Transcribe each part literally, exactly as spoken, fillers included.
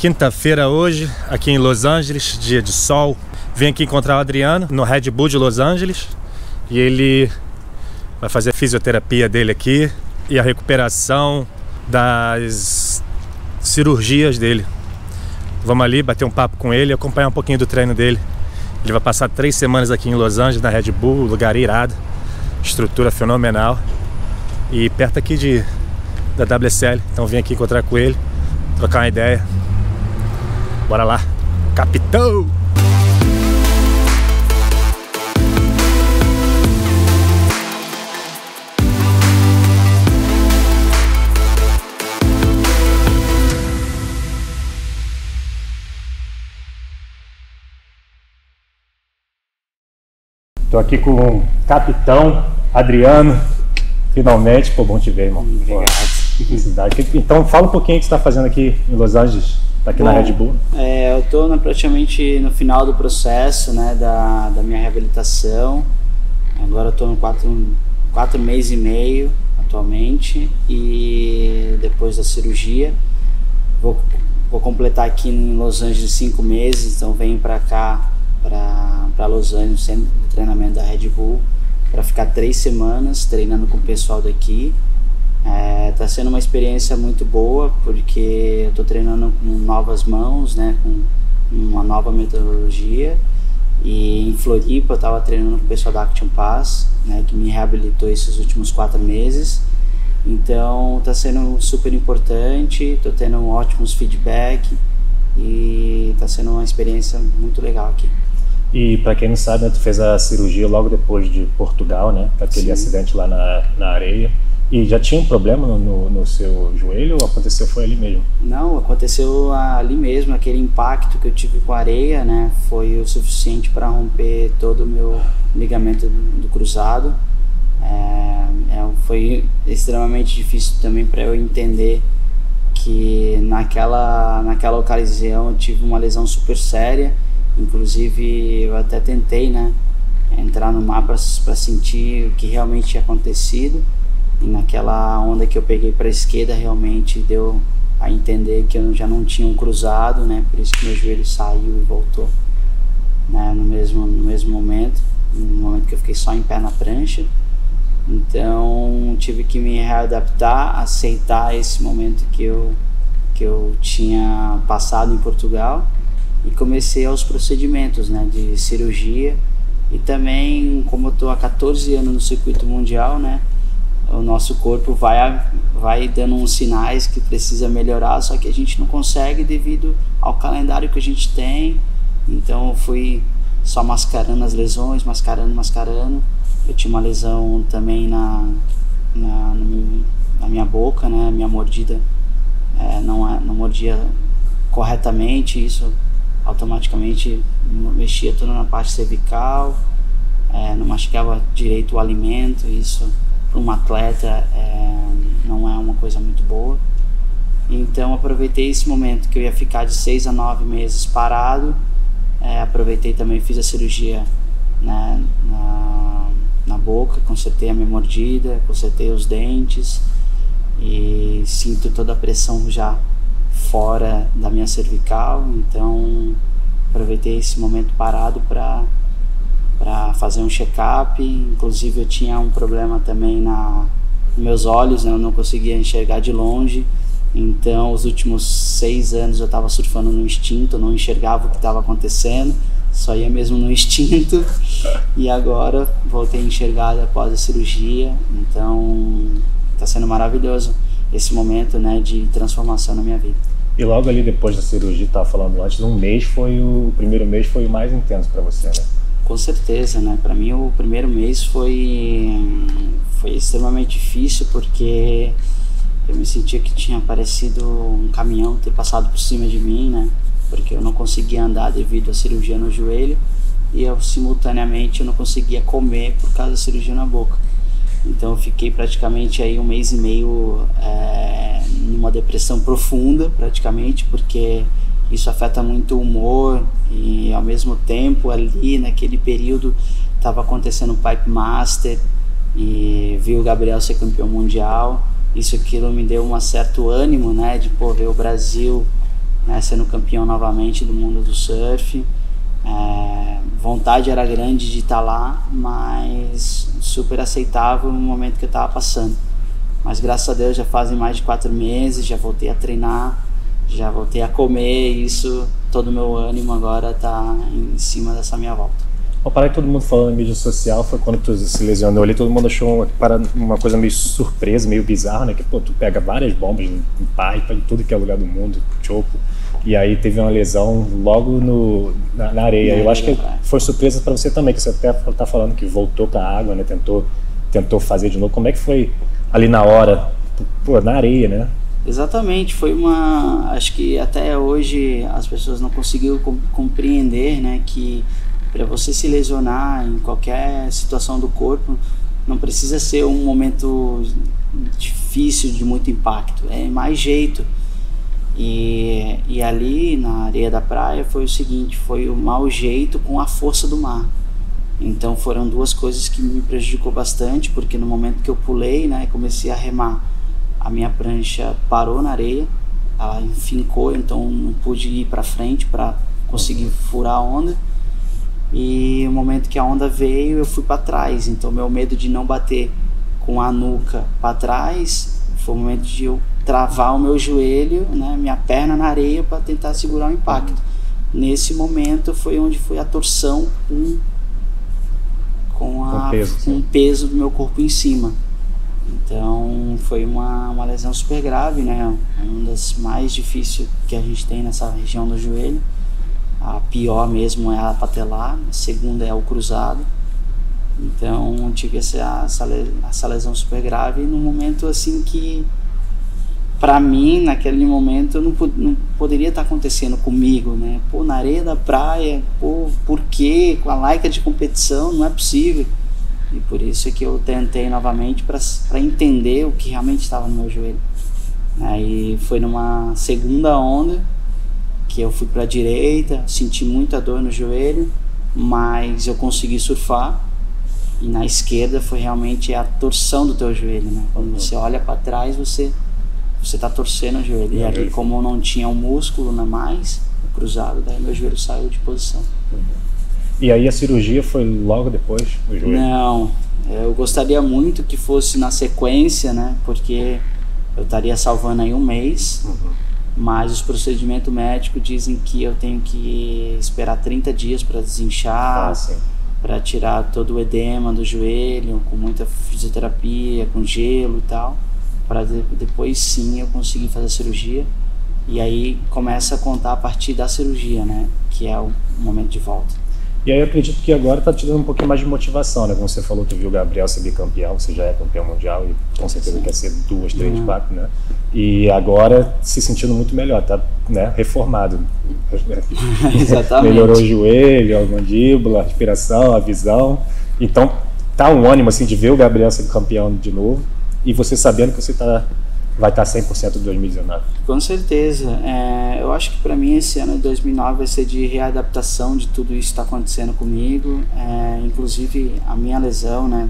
quinta-feira hoje, aqui em Los Angeles, dia de sol. Vim aqui encontrar o Adriano no Red Bull de Los Angeles e ele vai fazer a fisioterapia dele aqui e a recuperação das cirurgias dele. Vamos ali bater um papo com ele e acompanhar um pouquinho do treino dele. Ele vai passar três semanas aqui em Los Angeles, na Red Bull, lugar irado, estrutura fenomenal e perto aqui de, da W S L. Então vim aqui encontrar com ele, trocar uma ideia. Bora lá, capitão! Tô aqui com o capitão Adriano, finalmente. Pô, bom te ver, irmão. Obrigado. Pô, felicidade. Então, fala um pouquinho o que você está fazendo aqui em Los Angeles, tá aqui bom, na Red Bull. É, eu tô na, praticamente no final do processo, né, da, da minha reabilitação. Agora eu tô no quatro, quatro meses e meio atualmente e depois da cirurgia. Vou, vou completar aqui em Los Angeles cinco meses, então venho para cá, para Los Angeles, centro de treinamento da Red Bull, para ficar três semanas treinando com o pessoal daqui. É, tá sendo uma experiência muito boa, porque eu tô treinando com novas mãos, né, com uma nova metodologia. E em Floripa eu tava treinando com o pessoal da Action Pass, né, que me reabilitou esses últimos quatro meses. Então tá sendo super importante, tô tendo ótimos feedback e tá sendo uma experiência muito legal aqui. E para quem não sabe, né, tu fez a cirurgia logo depois de Portugal, né? Aquele Sim. acidente lá na, na areia. E já tinha um problema no, no, no seu joelho ou aconteceu foi ali mesmo? Não, aconteceu ali mesmo. Aquele impacto que eu tive com a areia, né? Foi o suficiente para romper todo o meu ligamento do, do cruzado. É, é, foi extremamente difícil também para eu entender que naquela, naquela ocasião eu tive uma lesão super séria. Inclusive eu até tentei, né, entrar no mapa para sentir o que realmente tinha acontecido, e naquela onda que eu peguei para a esquerda realmente deu a entender que eu já não tinha um cruzado, né, por isso que meu joelho saiu e voltou, né, no mesmo, no mesmo momento, no momento que eu fiquei só em pé na prancha. Então tive que me readaptar, aceitar esse momento que eu, que eu tinha passado em Portugal. E comecei aos procedimentos, né, de cirurgia. E também, como eu estou há quatorze anos no circuito mundial, né, o nosso corpo vai, vai dando uns sinais que precisa melhorar, só que a gente não consegue devido ao calendário que a gente tem. Então eu fui só mascarando as lesões, mascarando, mascarando. Eu tinha uma lesão também na, na, no, na minha boca, né, minha mordida é, não, não mordia corretamente, isso automaticamente mexia tudo na parte cervical, é, não mastigava direito o alimento. Isso para um atleta é, não é uma coisa muito boa. Então aproveitei esse momento que eu ia ficar de seis a nove meses parado. É, aproveitei também, fiz a cirurgia, né, na, na boca, consertei a minha mordida, consertei os dentes e sinto toda a pressão já fora da minha cervical. Então aproveitei esse momento parado para para fazer um check-up. Inclusive eu tinha um problema também na nos meus olhos, né? Eu não conseguia enxergar de longe. Então os últimos seis anos eu estava surfando no instinto, não enxergava o que estava acontecendo, só ia mesmo no instinto. E agora voltei a enxergar após a cirurgia. Então está sendo maravilhoso esse momento, né, de transformação na minha vida. E logo ali depois da cirurgia, estava falando antes, um mês foi o, o primeiro mês foi o mais intenso para você, né? Com certeza, né? Para mim o primeiro mês foi foi extremamente difícil, porque eu me sentia que tinha parecido um caminhão ter passado por cima de mim, né? Porque eu não conseguia andar devido à cirurgia no joelho e eu simultaneamente eu não conseguia comer por causa da cirurgia na boca. Então eu fiquei praticamente aí um mês e meio é, numa depressão profunda, praticamente, porque isso afeta muito o humor. E ao mesmo tempo ali naquele período estava acontecendo o Pipe Master e vi o Gabriel ser campeão mundial. Isso aquilo me deu um certo ânimo, né, de pô, ver o Brasil né, sendo campeão novamente do mundo do surf. É, vontade era grande de estar lá, mas super aceitável no momento que eu estava passando. Mas graças a Deus já fazem mais de quatro meses, já voltei a treinar, já voltei a comer, e isso, todo o meu ânimo agora está em cima dessa minha volta. Uma parada que todo mundo falou na mídia social foi quando tu se lesionou ali, todo mundo achou uma, parada, uma coisa meio surpresa, meio bizarra, né? Que pô, tu pega várias bombas em Pipe, em tudo que é lugar do mundo, chopo, e aí teve uma lesão logo no, na, na areia. Eu acho que foi surpresa para você também, que você até tá falando que voltou para a água, né? Tentou, tentou fazer de novo. Como é que foi ali na hora, pô, na areia, né? Exatamente, foi uma... Acho que até hoje as pessoas não conseguiram compreender, né? Que para você se lesionar em qualquer situação do corpo, não precisa ser um momento difícil, de muito impacto, é mais jeito. E, e ali na areia da praia foi o seguinte, foi o mau jeito com a força do mar. Então foram duas coisas que me prejudicou bastante, porque no momento que eu pulei, né, comecei a remar, a minha prancha parou na areia, ela enfincou, então não pude ir para frente para conseguir furar a onda. E no momento que a onda veio, eu fui para trás, então meu medo de não bater com a nuca para trás, foi o momento de eu travar o meu joelho, né, minha perna na areia para tentar segurar o impacto. Uhum. Nesse momento foi onde foi a torção com, com, a, com, peso, com o peso do meu corpo em cima. Então foi uma, uma lesão super grave, né, uma das mais difíceis que a gente tem nessa região do joelho. A pior mesmo é a patelar, a segunda é o cruzado. Então tive essa, essa lesão super grave num momento assim que, pra mim, naquele momento, não, não poderia estar acontecendo comigo, né? Pô, na areia da praia, pô, por quê? Com a laica de competição, não é possível. E por isso é que eu tentei novamente para entender o que realmente estava no meu joelho. Aí foi numa segunda onda, que eu fui para a direita, senti muita dor no joelho, mas eu consegui surfar. E na esquerda foi realmente a torção do teu joelho, né? Quando você olha para trás, você você tá torcendo o joelho. E ali, como não tinha o um músculo na mais, o cruzado, daí meu joelho saiu de posição. E aí a cirurgia foi logo depois do joelho? Não, eu gostaria muito que fosse na sequência, né? Porque eu estaria salvando aí um mês. Uhum. Mas os procedimentos médicos dizem que eu tenho que esperar trinta dias para desinchar, ah, para tirar todo o edema do joelho, com muita fisioterapia, com gelo e tal, para de, depois sim eu conseguir fazer a cirurgia. E aí começa a contar a partir da cirurgia, né, que é o momento de volta. E aí eu acredito que agora tá te dando um pouquinho mais de motivação, né? Como você falou, tu viu o Gabriel ser bicampeão, você já é campeão mundial e com certeza Sim. quer ser duas, três, uhum. quatro, né? E agora se sentindo muito melhor, tá, né? Reformado. Exatamente. Melhorou o joelho, a mandíbula, a respiração, a visão. Então tá um ânimo assim de ver o Gabriel ser campeão de novo e você sabendo que você tá, vai estar cem por cento em dois mil e dezenove. Com certeza. É, eu acho que para mim esse ano de dois mil e nove vai ser de readaptação de tudo isso que está acontecendo comigo. É, inclusive a minha lesão, né,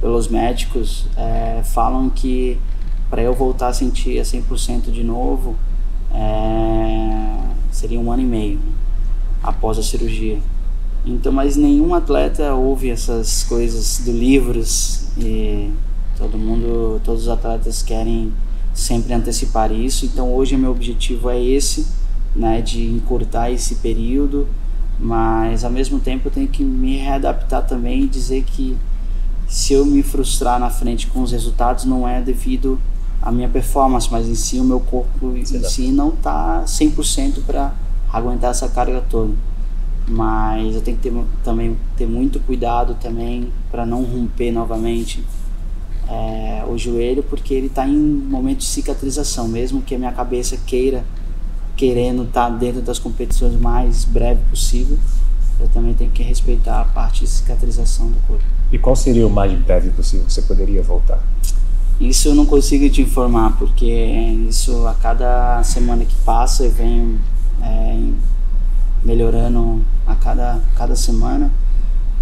pelos médicos, é, falam que para eu voltar a sentir a cem por cento de novo, é, seria um ano e meio após a cirurgia. Então, mas nenhum atleta ouve essas coisas de livros e todo mundo, todos os atletas querem sempre antecipar isso, então hoje meu objetivo é esse, né, de encurtar esse período, mas ao mesmo tempo eu tenho que me readaptar também e dizer que se eu me frustrar na frente com os resultados não é devido à minha performance, mas em si o meu corpo em si não está cem por cento para aguentar essa carga toda, mas eu tenho que ter, também, ter muito cuidado também para não romper novamente É, o joelho, porque ele está em momento de cicatrização, mesmo que a minha cabeça queira, querendo estar tá dentro das competições o mais breve possível, eu também tenho que respeitar a parte de cicatrização do corpo. E qual seria o mais breve possível que você poderia voltar? Isso eu não consigo te informar, porque isso a cada semana que passa eu venho é, melhorando a cada, cada semana.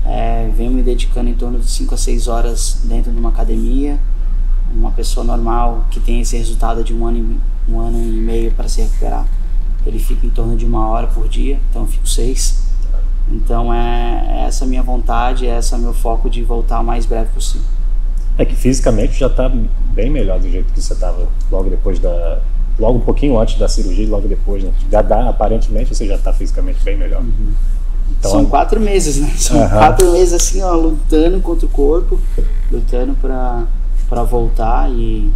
É, venho me dedicando em torno de cinco a seis horas dentro de uma academia. Uma pessoa normal que tem esse resultado de um ano e, um ano e meio para se recuperar ele fica em torno de uma hora por dia, então eu fico seis. Então é essa minha vontade, é essa meu foco de voltar o mais breve possível. É que fisicamente já está bem melhor do jeito que você estava logo depois da... Logo um pouquinho antes da cirurgia, logo depois, né? Já dá, aparentemente você já está fisicamente bem melhor. Uhum. Então, são quatro meses, né? São uhum. quatro meses assim, ó, lutando contra o corpo, lutando para para voltar, e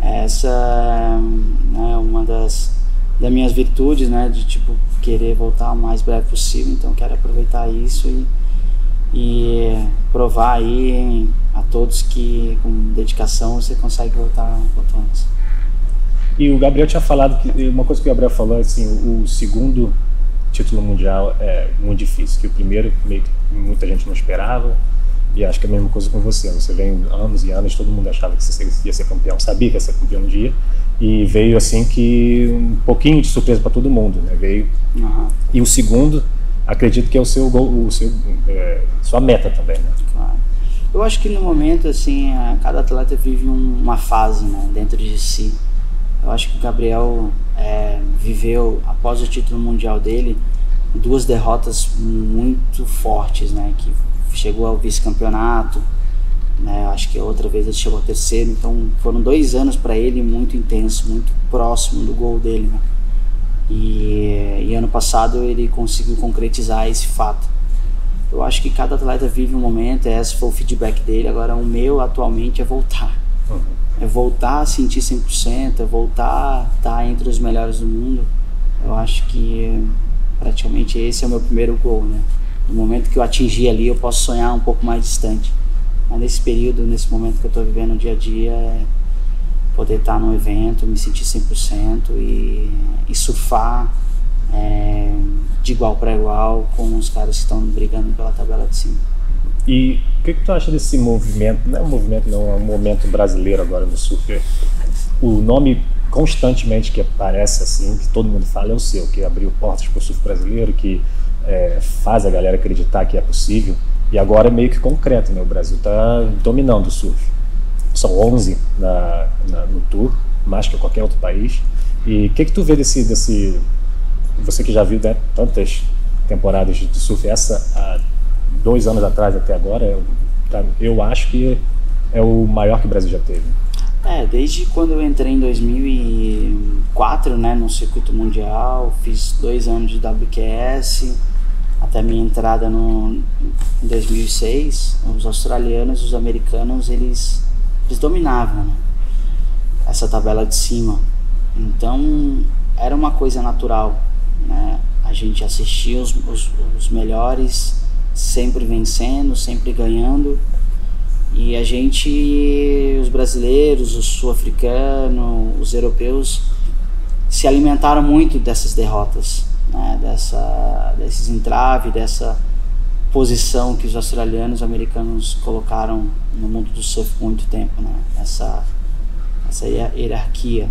essa é uma das, das minhas virtudes, né? De tipo querer voltar o mais breve possível, então quero aproveitar isso e, e provar aí a todos que com dedicação você consegue voltar quanto antes. E o Gabriel tinha falado, que uma coisa que o Gabriel falou, assim, o, o segundo título mundial é muito difícil, que o primeiro meio que muita gente não esperava, e acho que é a mesma coisa com você, você vem anos e anos, todo mundo achava que você ia ser campeão, sabia que ia ser campeão um dia, e veio assim que um pouquinho de surpresa para todo mundo, né, veio, uhum. E o segundo, acredito que é o seu gol, o seu, é, sua meta também, né? Claro. Eu acho que no momento, assim, cada atleta vive um, uma fase, né, dentro de si. Eu acho que o Gabriel é, viveu, após o título mundial dele, duas derrotas muito fortes, né? Que chegou ao vice-campeonato, né? Acho que outra vez ele chegou ao terceiro. Então foram dois anos para ele muito intenso, muito próximo do gol dele, né? E, e ano passado ele conseguiu concretizar esse fato. Eu acho que cada atleta vive um momento, esse foi o feedback dele. Agora o meu atualmente é voltar. Uhum. É voltar a sentir cem por cento, é voltar a estar entre os melhores do mundo. Eu acho que praticamente esse é o meu primeiro gol, né? No momento que eu atingir ali, eu posso sonhar um pouco mais distante. Mas nesse período, nesse momento que eu estou vivendo no dia a dia, é poder estar num evento, me sentir cem por cento e, e surfar é, de igual para igual com os caras que estão brigando pela tabela de cima. E o que, que tu acha desse movimento, não é um movimento não, é um momento brasileiro agora no surf, o nome constantemente que aparece assim, que todo mundo fala é o seu, que abriu portas para o surf brasileiro, que é, faz a galera acreditar que é possível, e agora é meio que concreto, né? O Brasil está dominando o surf, são onze na, na, no tour, mais que qualquer outro país, e o que, que tu vê desse, desse, você que já viu, né, tantas temporadas de surf, essa a, dois anos atrás até agora, eu, eu acho que é o maior que o Brasil já teve. É, desde quando eu entrei em dois mil e quatro, né, no circuito mundial, fiz dois anos de W Q S, até minha entrada no, em dois mil e seis, os australianos, os americanos, eles, eles dominavam, né, essa tabela de cima. Então, era uma coisa natural, né, a gente assistia os, os, os melhores sempre vencendo, sempre ganhando, e a gente, os brasileiros, os sul-africanos, os europeus, se alimentaram muito dessas derrotas, né? Dessa, desses entraves, dessa posição que os australianos e americanos colocaram no mundo do surf por muito tempo, né? Essa, essa hierarquia.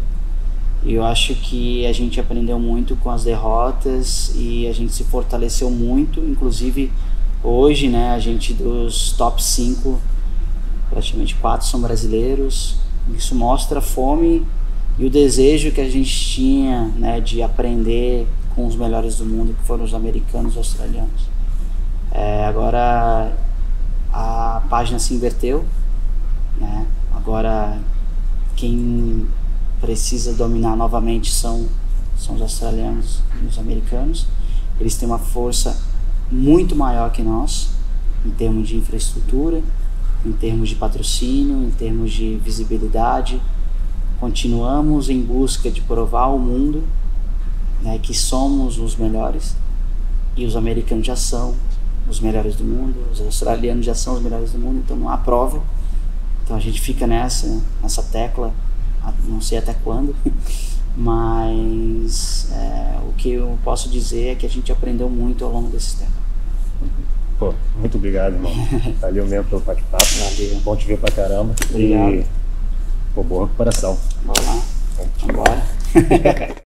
E eu acho que a gente aprendeu muito com as derrotas e a gente se fortaleceu muito, inclusive hoje, né, a gente dos top cinco, praticamente quatro são brasileiros. Isso mostra a fome e o desejo que a gente tinha, né, de aprender com os melhores do mundo, que foram os americanos e os australianos. É, agora a página se inverteu, né? Agora quem precisa dominar novamente são, são os australianos e os americanos. Eles têm uma força muito maior que nós, em termos de infraestrutura, em termos de patrocínio, em termos de visibilidade. Continuamos em busca de provar ao mundo, né, que somos os melhores, e os americanos já são os melhores do mundo, os australianos já são os melhores do mundo, então não há prova. Então a gente fica nessa, nessa tecla, não sei até quando, mas é, o que eu posso dizer é que a gente aprendeu muito ao longo desse tempo. Pô, muito obrigado, irmão. Valeu mesmo pelo bate-papo. Valeu. Bom te ver pra caramba. Obrigado. E, pô, boa recuperação. Vamos lá. Vamos embora.